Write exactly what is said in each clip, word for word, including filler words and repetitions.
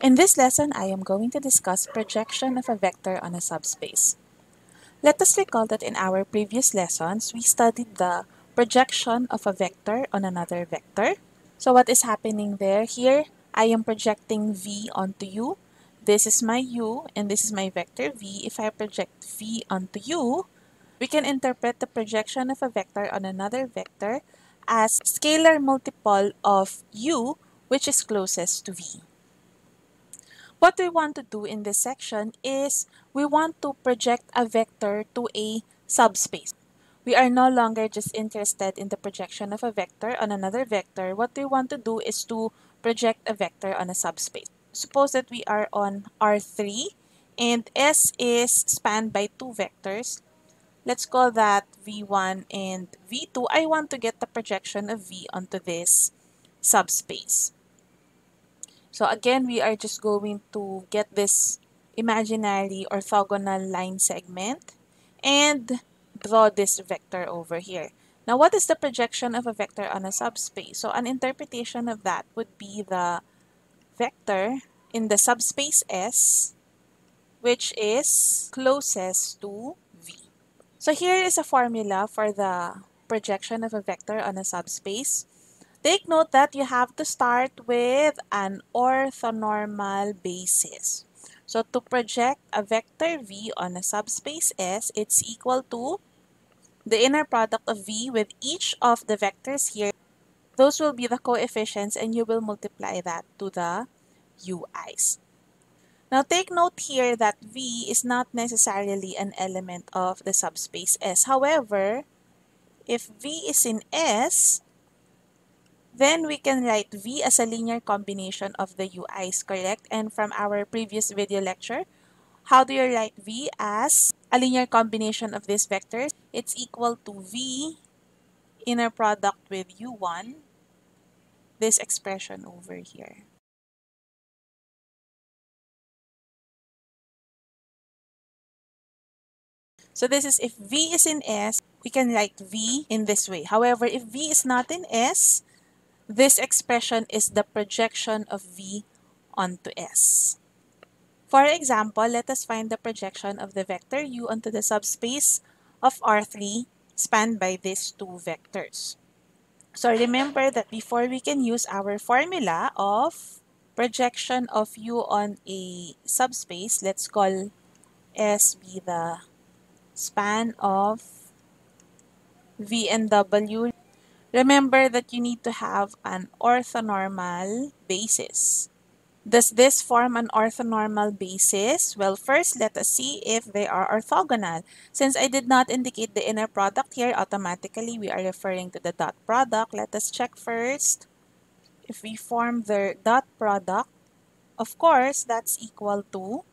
In this lesson, I am going to discuss projection of a vector on a subspace. Let us recall that in our previous lessons, we studied the projection of a vector on another vector. So what is happening there? Here, I am projecting V onto U. This is my U and this is my vector V. If I project V onto U, we can interpret the projection of a vector on another vector as scalar multiple of U, which is closest to V. What we want to do in this section is we want to project a vector to a subspace. We are no longer just interested in the projection of a vector on another vector. What we want to do is to project a vector on a subspace. Suppose that we are on R three and S is spanned by two vectors. Let's call that V one and V two. I want to get the projection of V onto this subspace. So again, we are just going to get this imaginary orthogonal line segment and draw this vector over here. Now, what is the projection of a vector on a subspace? So an interpretation of that would be the vector in the subspace S, which is closest to V. So here is a formula for the projection of a vector on a subspace. Take note that you have to start with an orthonormal basis. So to project a vector V on a subspace S, it's equal to the inner product of V with each of the vectors here. Those will be the coefficients and you will multiply that to the ui's. Now, take note here that V is not necessarily an element of the subspace S. However, if V is in S, then we can write V as a linear combination of the ui's, correct? And from our previous video lecture, how do you write V as a linear combination of these vectors? It's equal to V inner product with U one, this expression over here. So this is if V is in S, we can write V in this way. However, if V is not in S, this expression is the projection of V onto S. For example, let us find the projection of the vector U onto the subspace of R three spanned by these two vectors. So remember that before we can use our formula of projection of U on a subspace, let's call S be the span of V and W. Remember that you need to have an orthonormal basis. Does this form an orthonormal basis? Well, first, let us see if they are orthogonal. Since I did not indicate the inner product here, automatically we are referring to the dot product. Let us check first if we form the dot product. Of course, that's equal to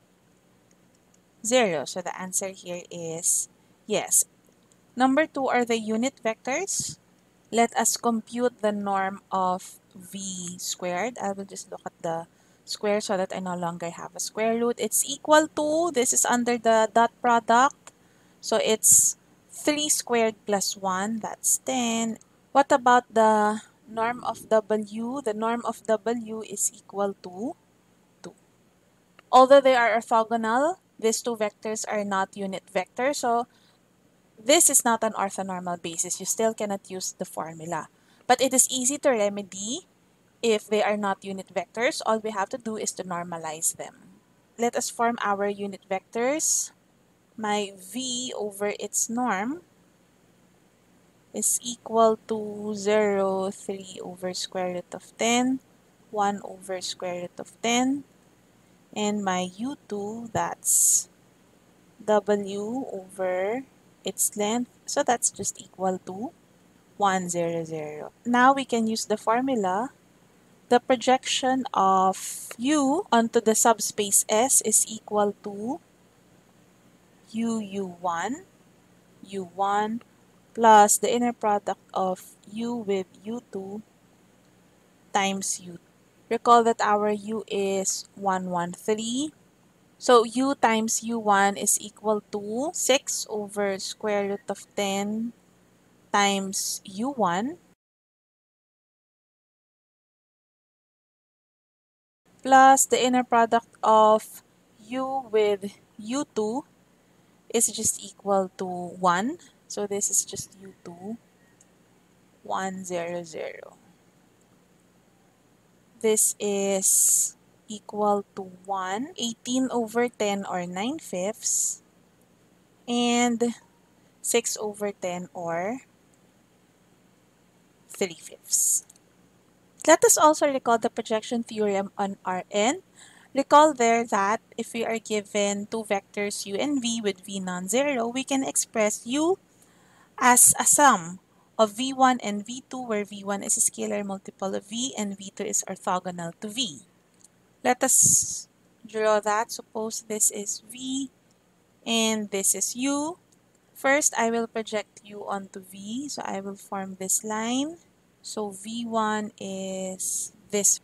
zero. So the answer here is yes. Number two are the unit vectors. Let us compute the norm of V squared. I will just look at the square so that I no longer have a square root. It's equal to, this is under the dot product, so it's three squared plus one, that's ten. What about the norm of W? The norm of W is equal to two. Although they are orthogonal, these two vectors are not unit vectors, so this is not an orthonormal basis. You still cannot use the formula. But it is easy to remedy if they are not unit vectors. All we have to do is to normalize them. Let us form our unit vectors. My V over its norm is equal to zero, three over square root of ten, one over square root of ten. And my U two, that's W over its length, so that's just equal to one, zero, zero. Now we can use the formula. The projection of U onto the subspace S is equal to U, U one, U one plus the inner product of U with U two times U two. Recall that our U is one, one, three. So U times U one is equal to six over square root of ten times U one. plus the inner product of u with u two is just equal to one. So this is just u two, one, zero, zero. This is equal to one, eighteen over ten or nine fifths, and six over ten or three fifths. Let us also recall the projection theorem on R N. Recall there that if we are given two vectors u and v with v non-zero, we can express u as a sum of v one and v two, where v one is a scalar multiple of v and v two is orthogonal to v. Let us draw that. Suppose this is v and this is u. First, I will project u onto v, so I will form this line. So v one is this,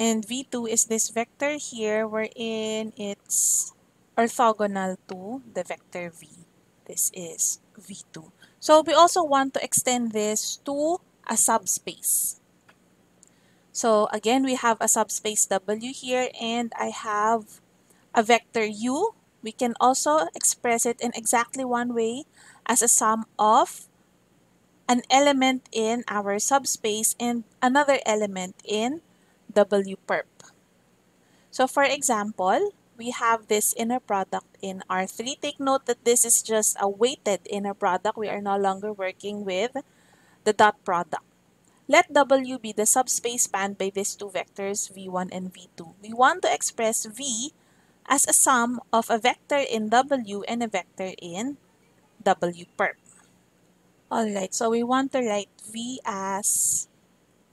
and v two is this vector here, wherein it's orthogonal to the vector v. This is v two. So we also want to extend this to a subspace. So again, we have a subspace w here, and I have a vector u. We can also express it in exactly one way as a sum of an element in our subspace and another element in W perp. So for example, we have this inner product in R three. Take note that this is just a weighted inner product. We are no longer working with the dot product. Let W be the subspace spanned by these two vectors v one and v two. We want to express v as a sum of a vector in W and a vector in W perp. Alright, so we want to write v as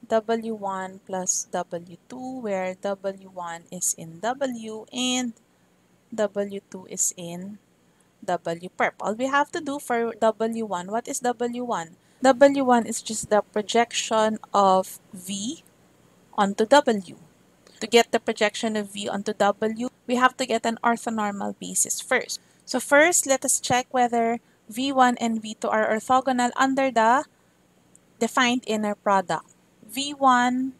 w one plus w two, where w one is in w and w two is in W perp. All we have to do for w one, what is w one? w one is just the projection of v onto w. To get the projection of v onto w, we have to get an orthonormal basis first. So first, let us check whether v one and v two are orthogonal under the defined inner product. v one,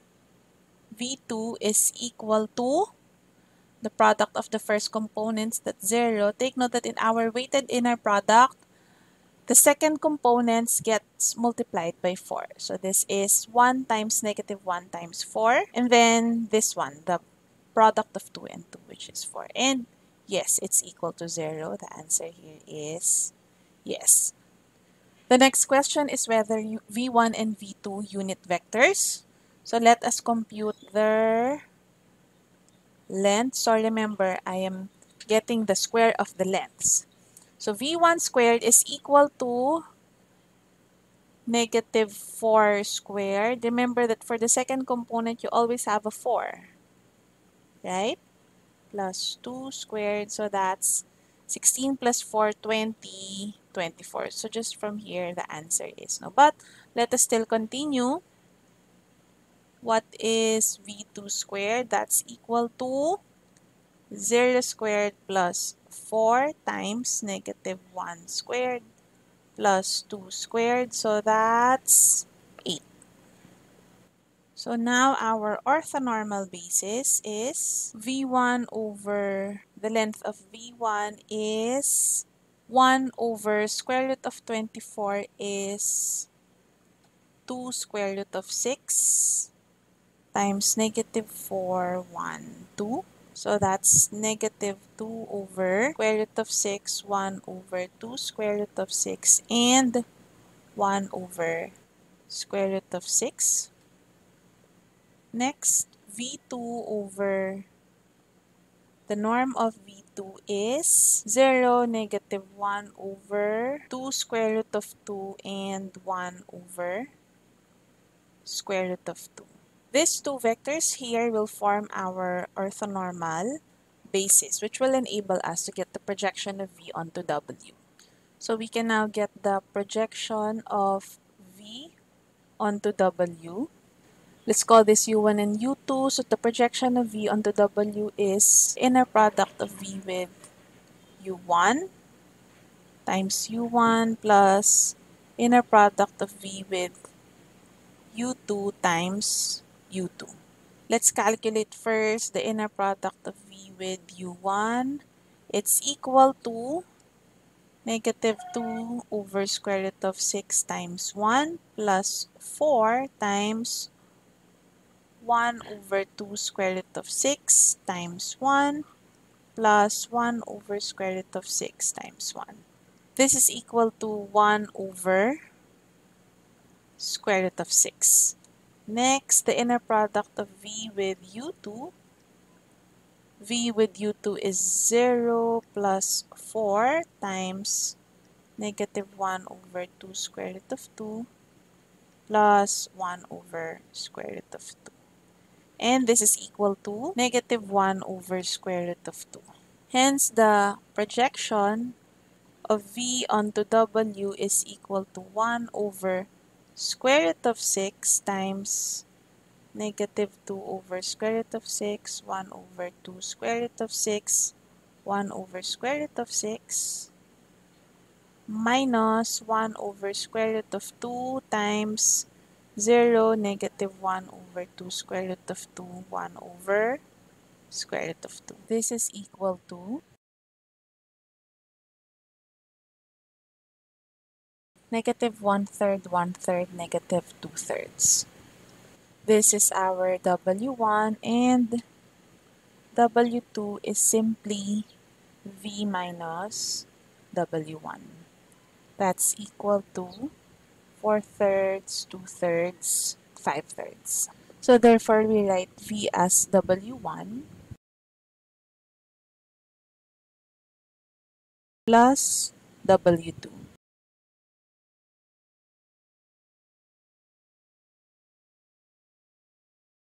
v two is equal to the product of the first components, that's zero. Take note that in our weighted inner product, the second components gets multiplied by four. So this is one times negative one times four. And then this one, the product of two and two, which is four. And yes, it's equal to zero. The answer here is yes. The next question is whether v one and v two unit vectors. So let us compute their length. So remember, I am getting the square of the lengths. So v one squared is equal to negative four squared. Remember that for the second component, you always have a four, right? Plus two squared, so that's sixteen plus four, twenty, twenty-four. So just from here, the answer is no. But let us still continue. What is v two squared? That's equal to zero squared plus four times negative one squared plus two squared. So that's eight. So now our orthonormal basis is v one over the length of v one is one over square root of twenty-four is two square root of six times negative four, one, two. So that's negative two over square root of six, one over two square root of six, and one over square root of six. Next, v two over the norm of v two is zero, negative one over two square root of two, and one over square root of two. These two vectors here will form our orthonormal basis, which will enable us to get the projection of v onto w. So we can now get the projection of v onto w. Let's call this u one and u two. So the projection of v onto w is inner product of v with u one times u one plus inner product of v with u two times u two. Let's calculate first the inner product of V with U one. It's equal to negative two over square root of six times one plus four times one over two square root of six times one plus one over square root of six times one. This is equal to one over square root of six. Next, the inner product of V with U two. V with U two is zero plus four times negative one over two square root of two plus one over square root of two. And this is equal to negative one over square root of two. Hence, the projection of V onto W is equal to one over square root of six times negative two over square root of six, one over two square root of six, one over square root of six, minus one over square root of two times zero, negative one over two square root of two, one over square root of two. This is equal to negative one-third, one-third, negative two-thirds. This is our W one, and W two is simply V minus W one. That's equal to four-thirds, two-thirds, five-thirds. So therefore, we write V as W one plus W two.